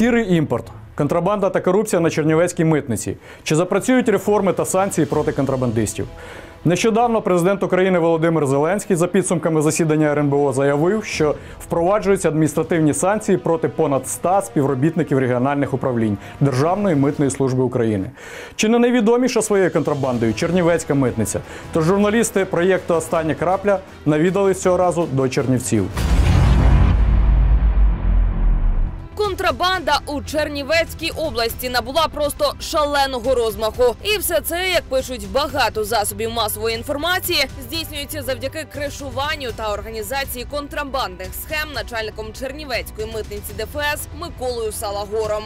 Сірий імпорт, контрабанда та корупція на Чернівецькій митниці. Чи запрацюють реформи та санкції проти контрабандистів? Нещодавно президент України Володимир Зеленський за підсумками засідання РНБО заявив, що впроваджуються адміністративні санкції проти понад 100 співробітників регіональних управлінь Державної митної служби України. Чи не найвідоміша своєю контрабандою Чернівецька митниця? Тож журналісти проєкту «Остання крапля» навідались цього разу до Чернівців. Контрабанда у Чернівецькій області набула просто шаленого розмаху. І все це, як пишуть багато засобів масової інформації, здійснюється завдяки кришуванню та організації контрабандних схем начальником Чернівецької митниці ДФС Миколою Салагором.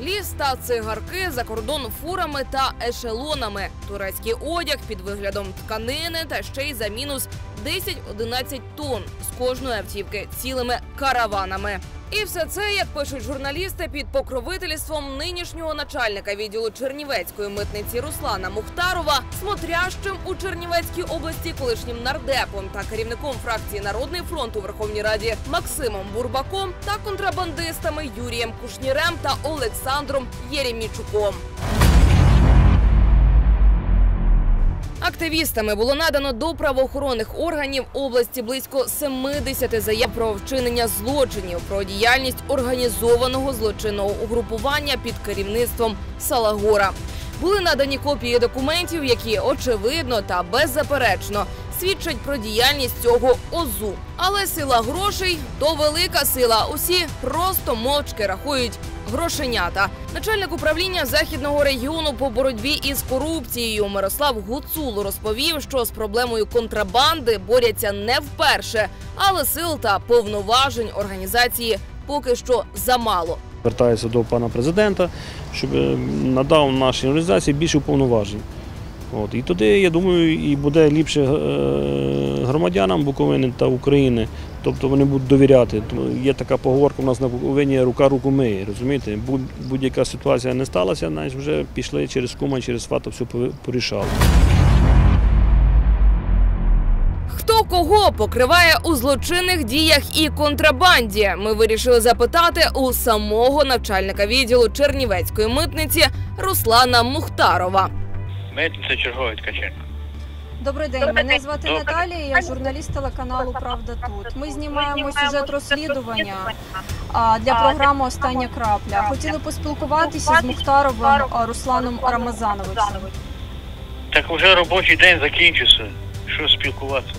Ліс та цигарки за кордон фурами та ешелонами, турецький одяг під виглядом тканини та ще й за мінус 10-11 тонн з кожної автівки цілими караванами. І все це, як пишуть журналісти, під покровительством нинішнього начальника відділу Чернівецької митниці Руслана Мухтарова, смотрящим у Чернівецькій області колишнім нардепом та керівником фракції «Народний фронт» у Верховній Раді Максимом Бурбаком та контрабандистами Юрієм Кушнірем та Олександром Єрімічуком. Активістами було надано до правоохоронних органів області близько 70 заяв про вчинення злочинів, про діяльність організованого злочинного угрупування під керівництвом Салагора. Були надані копії документів, які очевидно та беззаперечно свідчать про діяльність цього ОЗУ. Але сила грошей – то велика сила. Усі просто мовчки рахують грошенята. Начальник управління Західного регіону по боротьбі із корупцією Мирослав Гуцул розповів, що з проблемою контрабанди борються не вперше, але сил та повноважень організації поки що замало. Звертаюся до пана президента, щоб надав нашій організації більше повноважень. І тоді, я думаю, і буде ліпше громадянам Буковини та України. Тобто вони будуть довіряти. Є така поговорка у нас на Буковині «рука руку миє», розумієте? Будь-яка ситуація не сталася, навіть вже пішли через кума, через свата, все порішали. Хто кого покриває у злочинних діях і контрабанді? Ми вирішили запитати у самого начальника відділу Чернівецької митниці Руслана Мухтарова. Митниця черговий Ткаченко. Добрий день, мене звати Наталія, я журналіст телеканалу «Правда тут». Ми знімаємо сюжет розслідування для програми «Остання крапля». Хотіли поспілкуватися з Мухтаровим Русланом Рамазановичем. Так вже робочий день закінчився. Що спілкуватися?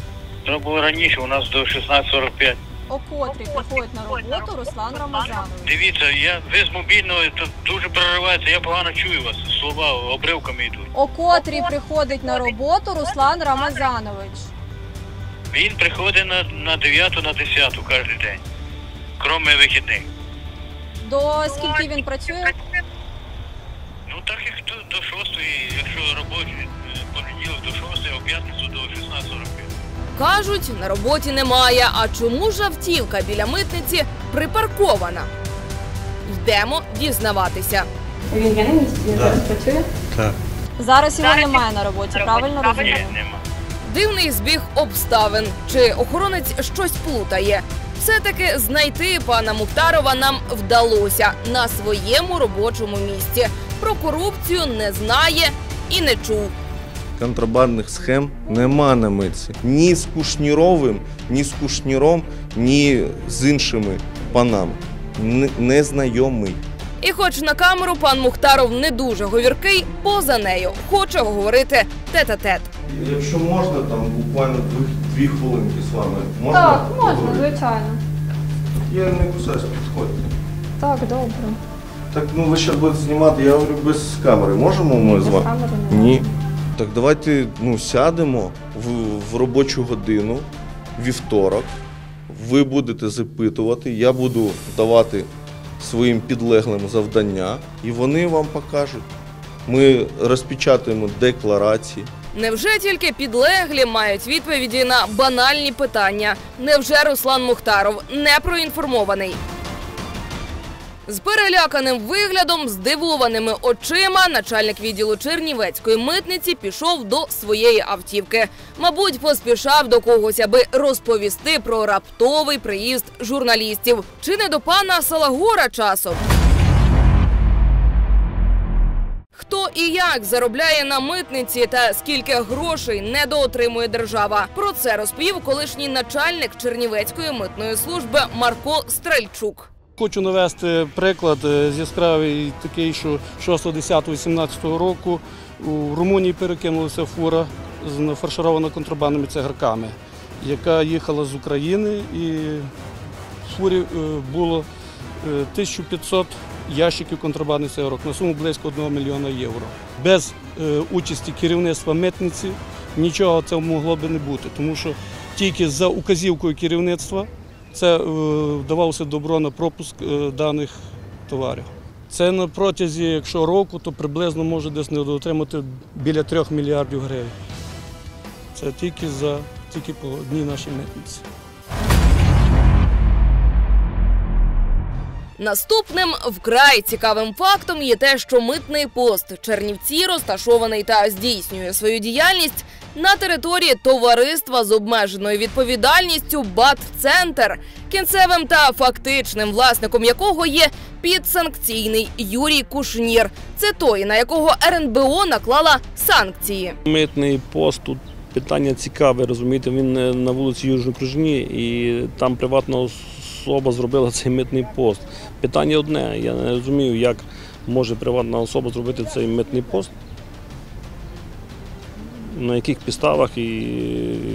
Воно було раніше, у нас до 16:45. О котрій приходить на роботу Руслан Рамазанович? Дивіться, ви з мобільного дуже переривається, я погано чую вас, слова обривками йдуть. О котрій приходить на роботу Руслан Рамазанович? Він приходить на 9-ту, на 10-ту кожен день, крім вихідних. До скільки він працює? Ну так як до 6-ї, якщо робочий, понеділок до 6-ї, а в п'ятницю до 16:45. Кажуть, на роботі немає, а чому ж автівка біля митниці припаркована? Йдемо дізнаватися. Він є на місці? Він зараз працює? Так. Зараз його немає на роботі, правильно розумію? Ні, немає. Дивний збіг обставин. Чи охоронець щось плутає? Все-таки знайти пана Мухтарова нам вдалося на своєму робочому місці. Про корупцію не знає і не чув. Контрабандних схем нема на митці. Ні з Кушніровим, ні з Кушніром, ні з іншими панами. Не знайомий. І хоч на камеру пан Мухтаров не дуже говіркий, поза нею хоче говорити тет-а-тет. Якщо можна, там буквально 2 хвилинки з вами. Можна? Так, можна, звичайно. Я не кусаюсь, підходьте. Так, добре. Так, ну ви ще будете знімати, я говорю, без камери. Можемо ми з вами? Без камери не можна. Ні. Так давайте сядемо в робочу годину, вівторок, ви будете запитувати, я буду давати своїм підлеглим завдання, і вони вам покажуть. Ми розпечатаємо декларації. Невже тільки підлеглі мають відповіді на банальні питання? Невже Руслан Мухтаров не проінформований? З переляканим виглядом, здивованими очима начальник відділу Чернівецької митниці пішов до своєї автівки. Мабуть, поспішав до когось, аби розповісти про раптовий приїзд журналістів. Чи не до пана Салагора часом? хто і як заробляє на митниці та скільки грошей недоотримує держава. Про це розповів колишній начальник Чернівецької митної служби Марко Стрельчук. Хочу навести приклад з яскравий такий, що 6-10-18 року у Румунії перекинулася фура, фарширована контрабандними цигарками, яка їхала з України, і в фурі було 1500 ящиків контрабандних цигарок на суму близько 1 мільйона євро. Без участі керівництва митниці нічого це могло б не бути, тому що тільки за указівкою керівництва це давалося добро на пропуск даних товарів. Це на протязі, якщо року, то приблизно може десь недоотримати біля 3 мільярдів гривень. Це тільки по одній нашій митниці. Наступним вкрай цікавим фактом є те, що митний пост Чернівці розташований та здійснює свою діяльність на території товариства з обмеженою відповідальністю «БАТ-Центр», кінцевим та фактичним власником якого є підсанкційний Юрій Кушнір. Це той, на якого РНБО наклала санкції. Митний пост тут питання цікаве, розумієте, він на вулиці Южній Кружній, і там приватна особа зробила цей митний пост. Питання одне, я не розумію, як може приватна особа зробити цей митний пост, на яких підставах і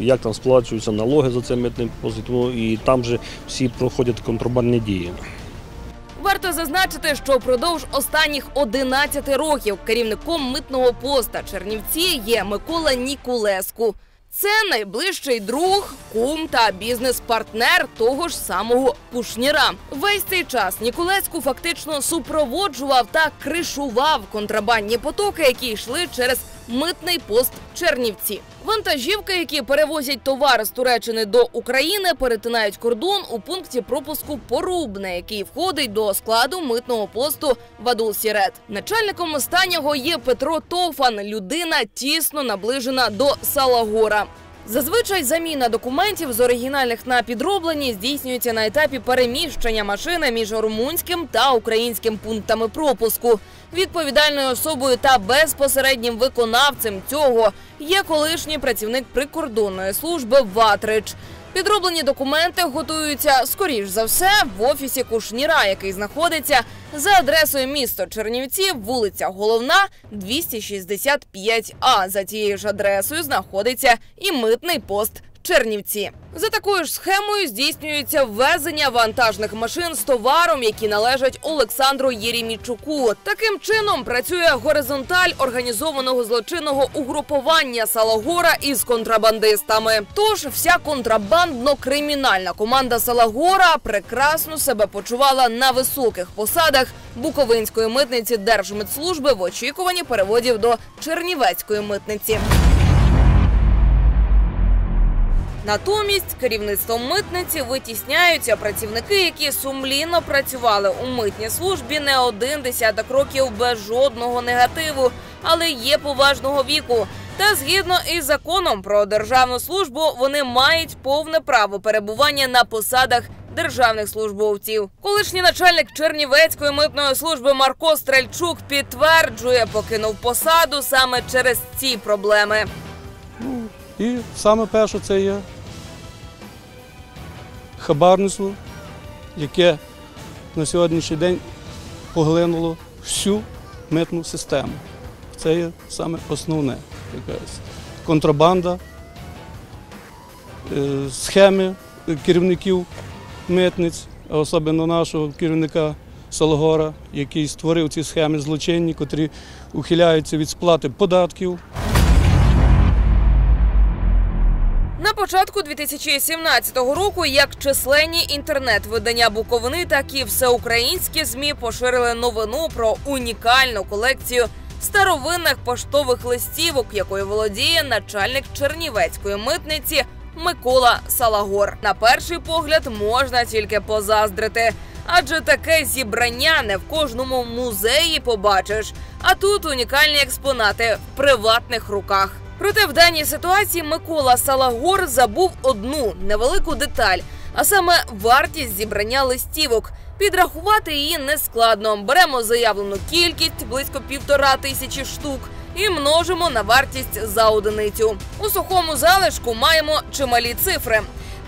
як там сплачуються налоги за цей митний пост, і там же всі проходять контрабандні дії. Варто зазначити, що впродовж останніх 11 років керівником митного поста Чернівці є Микола Нікулеску. Це найближчий друг, кум та бізнес-партнер того ж самого Кушніра. Весь цей час Нікулеску фактично супроводжував та кришував контрабандні потоки, які йшли через митний пост Чернівці. Вантажівки, які перевозять товар з Туреччини до України, перетинають кордон у пункті пропуску Порубне, який входить до складу митного посту Вадул-Сірет. Начальником останнього є Петро Тофан, людина тісно наближена до Салагора. Зазвичай заміна документів з оригінальних на підроблені здійснюється на етапі переміщення машини між румунським та українським пунктами пропуску. Відповідальною особою та безпосереднім виконавцем цього є колишній працівник прикордонної служби Ватрич. Підроблені документи готуються, скоріш за все, в офісі Кушніра, який знаходиться за адресою місто Чернівці, вулиця Головна, 265А. За тією ж адресою знаходиться і митний пост Чернівці. За такою ж схемою здійснюється ввезення вантажних машин з товаром, які належать Олександру Єрімічуку. Таким чином працює горизонталь організованого злочинного угруповання Салагора із контрабандистами. Тож вся контрабандно-кримінальна команда Салагора прекрасно себе почувала на високих посадах Буковинської митниці Держмитслужби в очікуванні переводів до Чернівецької митниці. Натомість керівництвом митниці витісняються працівники, які сумлінно працювали у митній службі не один десяток років без жодного негативу, але є поважного віку. Та згідно із законом про державну службу вони мають повне право перебування на посадах державних службовців. Колишній начальник Чернівецької митної служби Марко Стрельчук підтверджує, покинув посаду саме через ці проблеми. І саме перше це є хабарництво, яке на сьогоднішній день поглинуло всю митну систему. Це є саме основне. Контрабанда, схеми керівників митниць, а особливо нашого керівника Салагора, який створив ці схеми злочинні, котрі ухиляються від сплати податків. На початку 2017 року як численні інтернет-видання Буковини, так і всеукраїнські ЗМІ поширили новину про унікальну колекцію старовинних поштових листівок, якою володіє начальник Чернівецької митниці Микола Салагор. На перший погляд можна тільки позаздрити, адже таке зібрання не в кожному музеї побачиш, а тут унікальні експонати в приватних руках. Проте в даній ситуації Микола Салагор забув одну невелику деталь, а саме вартість зібрання листівок. Підрахувати її нескладно. Беремо заявлену кількість, близько 1500 штук, і множимо на вартість за одиницю. У сухому залишку маємо чималі цифри.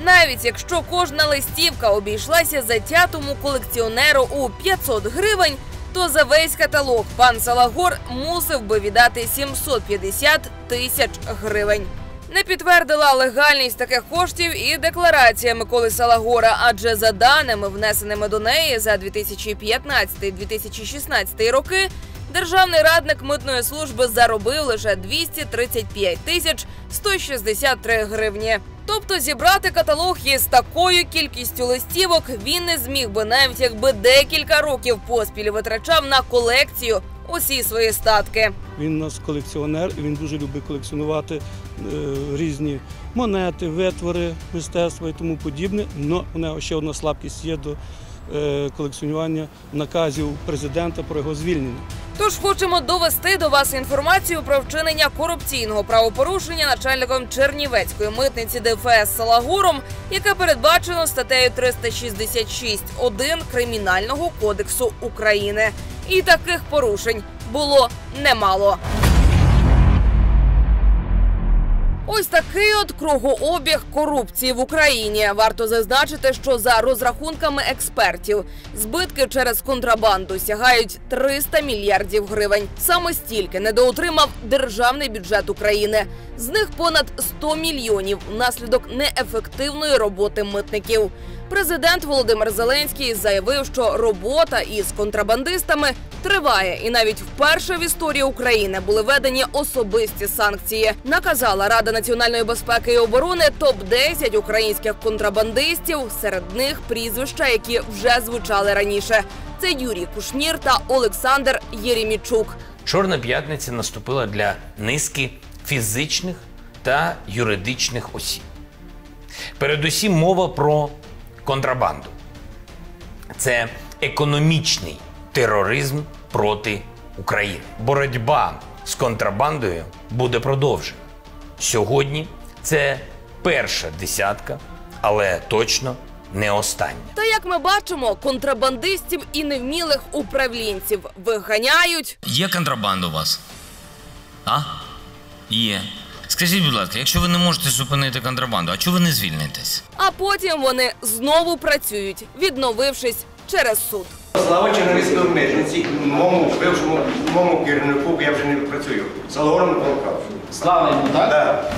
Навіть якщо кожна листівка обійшлася затятому колекціонеру у 500 гривень, то за весь каталог пан Салагор мусив би віддати 750 тисяч гривень. Не підтвердила легальність таких коштів і декларація Миколи Салагора, адже за даними, внесеними до неї за 2015-2016 роки, державний радник митної служби заробив лише 235 тисяч 163 гривні. Тобто зібрати каталог із такою кількістю листівок він не зміг би, навіть якби декілька років поспіль витрачав на колекцію усі свої статки. Він у нас колекціонер, і він дуже любить колекціонувати різні монети, витвори, мистецтва і тому подібне. Але у нього ще одна слабкість є до колекціонування наказів президента про його звільнення. Тож хочемо довести до вас інформацію про вчинення корупційного правопорушення начальником Чернівецької митниці ДФС Салагором, яке передбачено статтею 366-1 Кримінального кодексу України. І таких порушень було немало. Ось такий от кругообіг корупції в Україні. Варто зазначити, що за розрахунками експертів збитки через контрабанду сягають 300 мільярдів гривень. Саме стільки недоотримав державний бюджет України. З них понад 100 мільйонів внаслідок неефективної роботи митників. Президент Володимир Зеленський заявив, що робота із контрабандистами триває, і навіть вперше в історії України були введені особисті санкції. Наказала Рада національної безпеки і оборони топ-10 українських контрабандистів, серед них прізвища, які вже звучали раніше. Це Юрій Кушнір та Олександр Єрімічук. Чорна п'ятниця наступила для низки фізичних та юридичних осіб. Передусім мова про контрабанду. Це економічний тероризм проти України. Боротьба з контрабандою буде продовжена. Сьогодні це перша десятка, але точно не остання. Та як ми бачимо, контрабандистів і невмілих управлінців виганяють. Є контрабанда у вас? А? Є. Скажіть, будь ласка, якщо ви не можете зупинити контрабанду, а чого ви не звільнитесь? А потім вони знову працюють, відновившись через суд. Слава Чернівецькій митниці, моєму бившому, моєму керівнику, я вже не працюю. Салагором Миколкав. Слава йому, так? Так.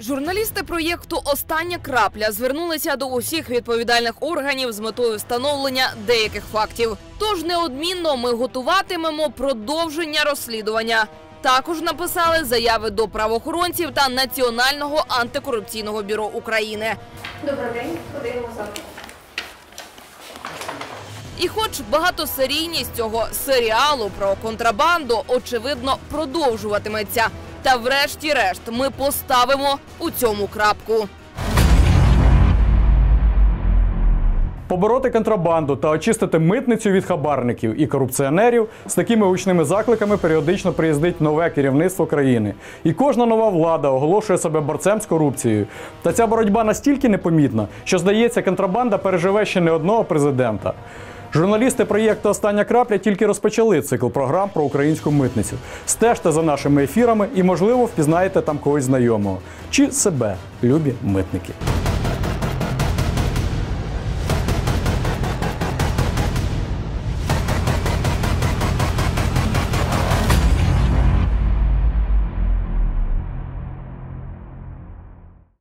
Журналісти проєкту «Остання крапля» звернулися до усіх відповідальних органів з метою встановлення деяких фактів. Тож неодмінно ми готуватимемо продовження розслідування. Також написали заяви до правоохоронців та Національного антикорупційного бюро України. Добрий день, ходимо завтра. І хоч багатосерійність цього серіалу про контрабанду, очевидно, продовжуватиметься. Та врешті-решт ми поставимо у цьому крапку. Побороти контрабанду та очистити митницю від хабарників і корупціонерів – з такими гучними закликами періодично приїздить нове керівництво країни. І кожна нова влада оголошує себе борцем з корупцією. Та ця боротьба настільки непомітна, що, здається, контрабанда переживе ще не одного президента. Журналісти проєкту «Остання крапля» тільки розпочали цикл програм про українську митницю. Стежте за нашими ефірами і, можливо, впізнаєте там когось знайомого. Чи себе, любі митники.